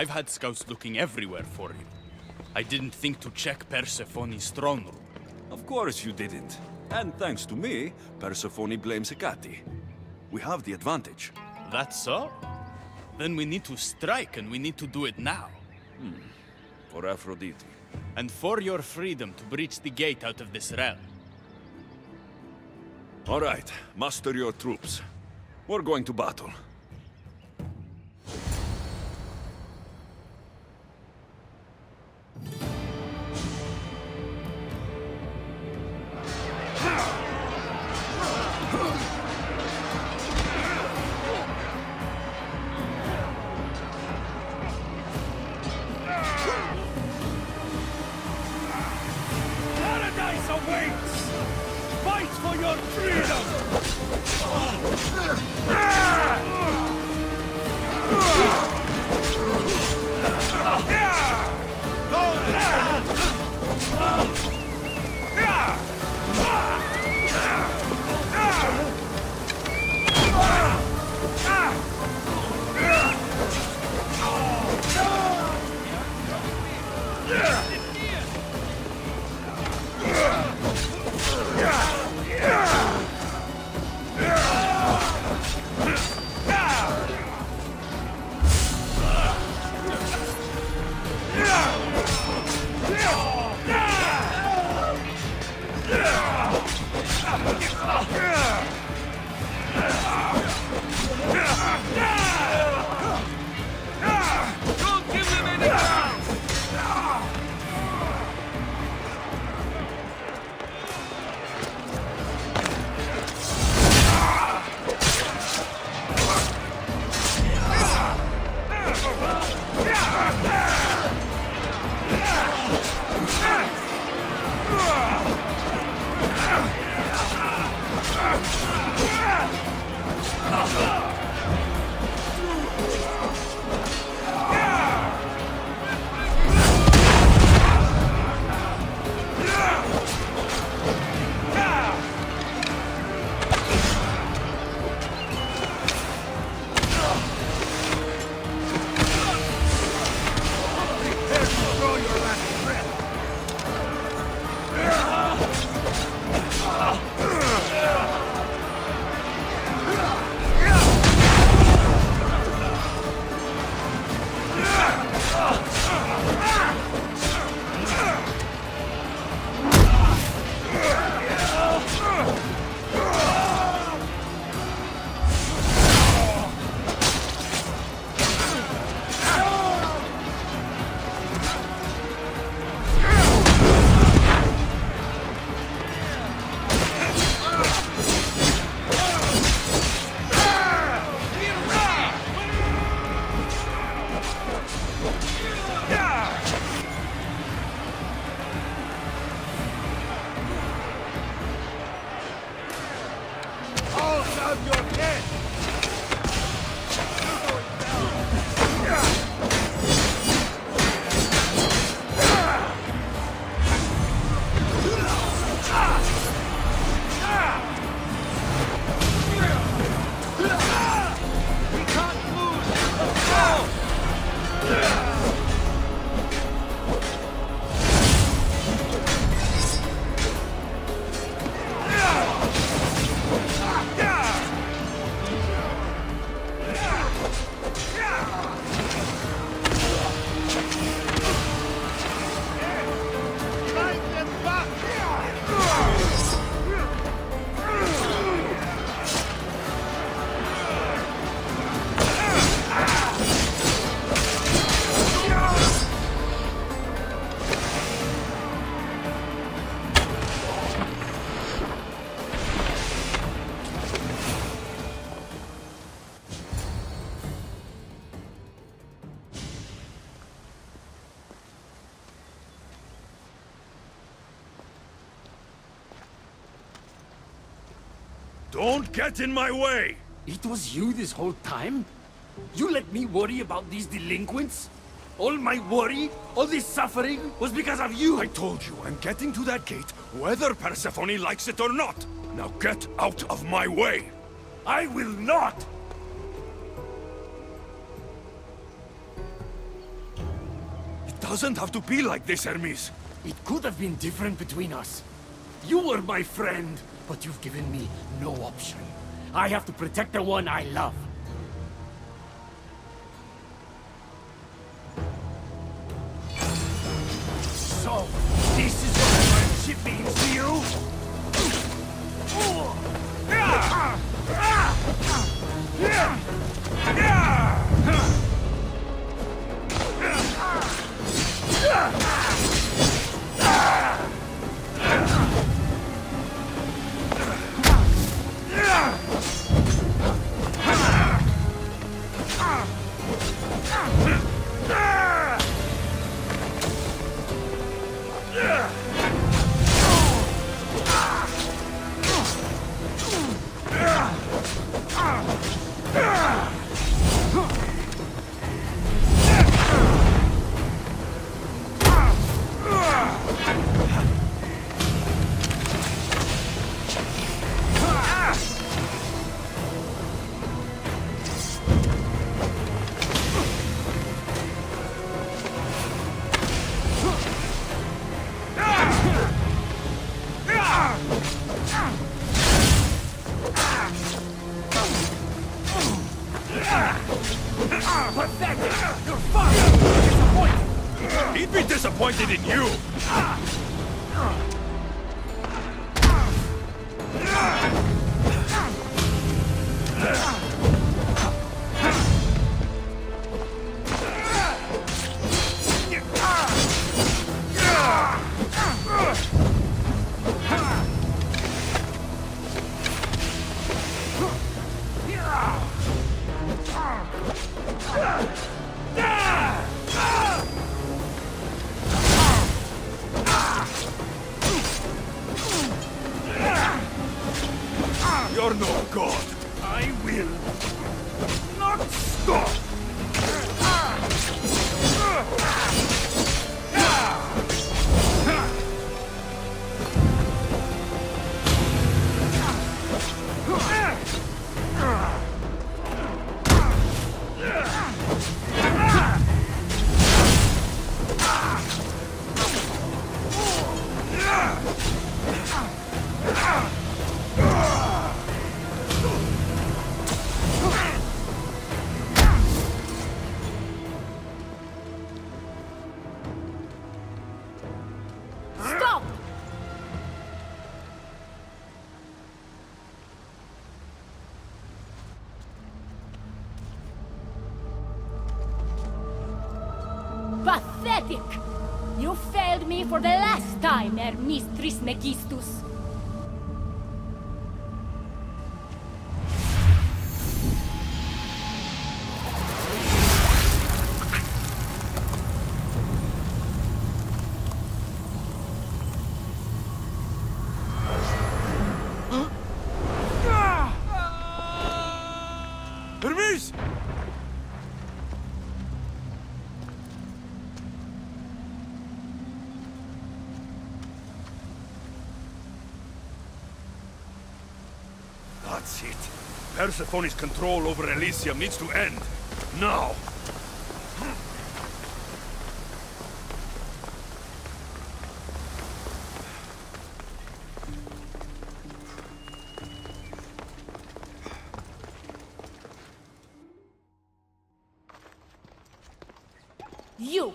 I've had scouts looking everywhere for him. I didn't think to check Persephone's throne room. Of course you didn't. And thanks to me, Persephone blames Hecate. We have the advantage. That's all? Then we need to strike, and we need to do it now. For Aphrodite. And for your freedom to breach the gate out of this realm. All right, muster your troops. We're going to battle. Don't get in my way! It was you this whole time? You let me worry about these delinquents? All my worry, all this suffering, was because of you! I told you, I'm getting to that gate, whether Persephone likes it or not! Now get out of my way! I will not! doesn't have to be like this, Hermes. It could have been different between us. You were my friend, but you've given me no option. I have to protect the one I love. So, this is what friendship means to you? You failed me for the last time, Hermes Trismegistus. Persephone's control over Elysium needs to end. Now! You!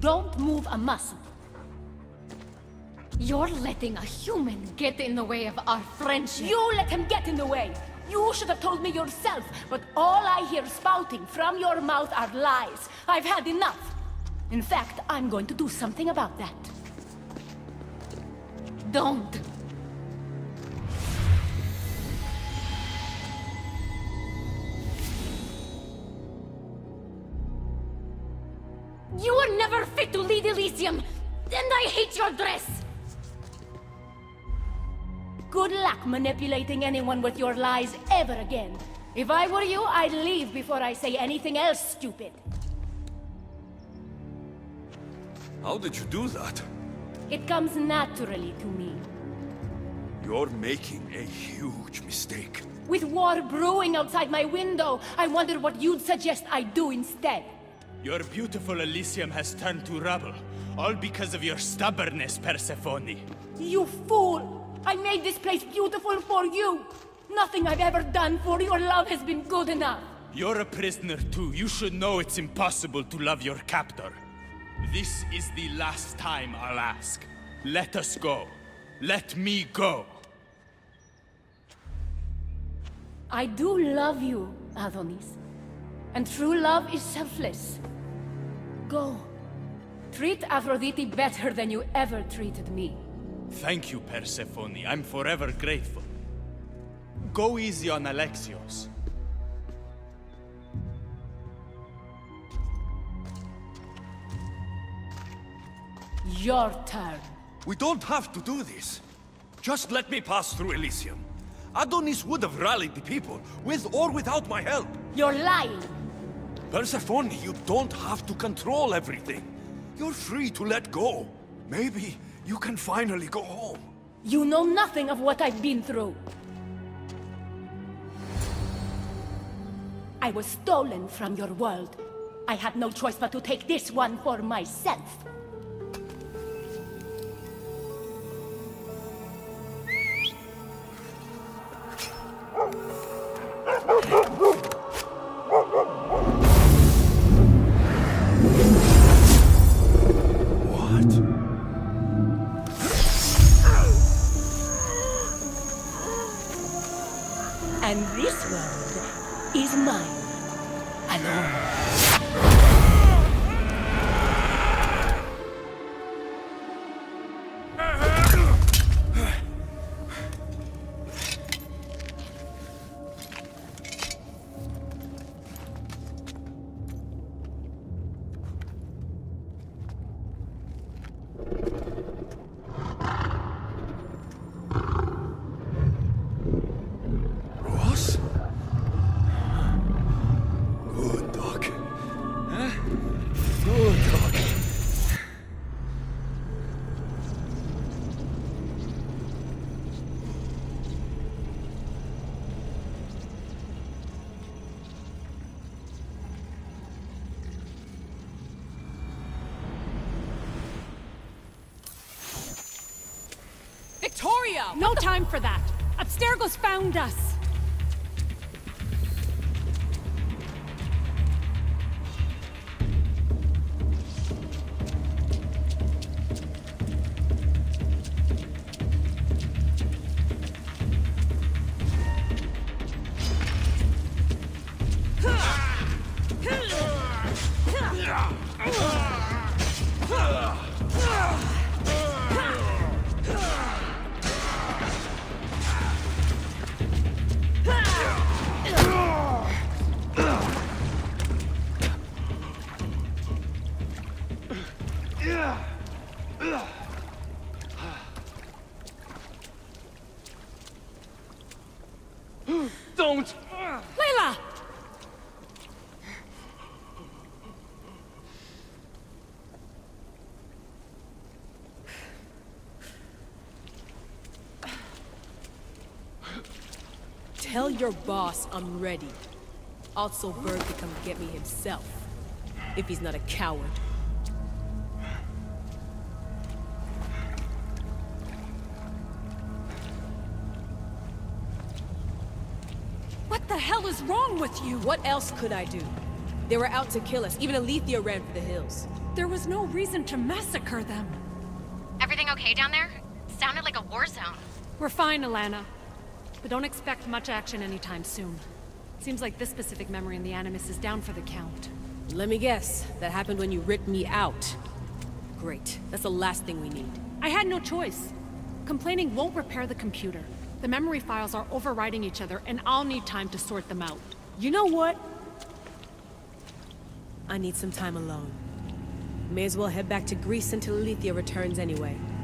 Don't move a muscle. You're letting a human get in the way of our friendship. You let him get in the way! You should have told me yourself, but all I hear spouting from your mouth are lies. I've had enough. In fact, I'm going to do something about that. Don't. You were never fit to lead Elysium, and I hate your dress. Good luck manipulating anyone with your lies ever again. If I were you, I'd leave before I say anything else stupid. How did you do that? It comes naturally to me. You're making a huge mistake. With war brewing outside my window, I wondered what you'd suggest I do instead. Your beautiful Elysium has turned to rubble, all because of your stubbornness, Persephone. You fool! I made this place beautiful for you! Nothing I've ever done for your love has been good enough! You're a prisoner too. You should know it's impossible to love your captor. This is the last time I'll ask. Let us go. Let me go. I do love you, Adonis. And true love is selfless. Go. Treat Aphrodite better than you ever treated me. Thank you, Persephone. I'm forever grateful. Go easy on Alexios. Your turn. We don't have to do this. Just let me pass through Elysium. Adonis would have rallied the people, with or without my help. You're lying. Persephone, you don't have to control everything. You're free to let go. Maybe you can finally go home. You know nothing of what I've been through. I was stolen from your world. I had no choice but to take this one for myself. No time for that! Abstergos found us! Don't! Layla! Tell your boss I'm ready. Also, Bird to come get me himself, if he's not a coward. What is wrong with you? What else could I do? They were out to kill us. Even Aletheia ran for the hills. There was no reason to massacre them. Everything okay down there? It sounded like a war zone. We're fine, Alana. But don't expect much action anytime soon. Seems like this specific memory in the Animus is down for the count. Let me guess. That happened when you ripped me out. Great. That's the last thing we need. I had no choice. Complaining won't repair the computer. The memory files are overriding each other, and I'll need time to sort them out. You know what? I need some time alone. May as well head back to Greece until Aletheia returns anyway.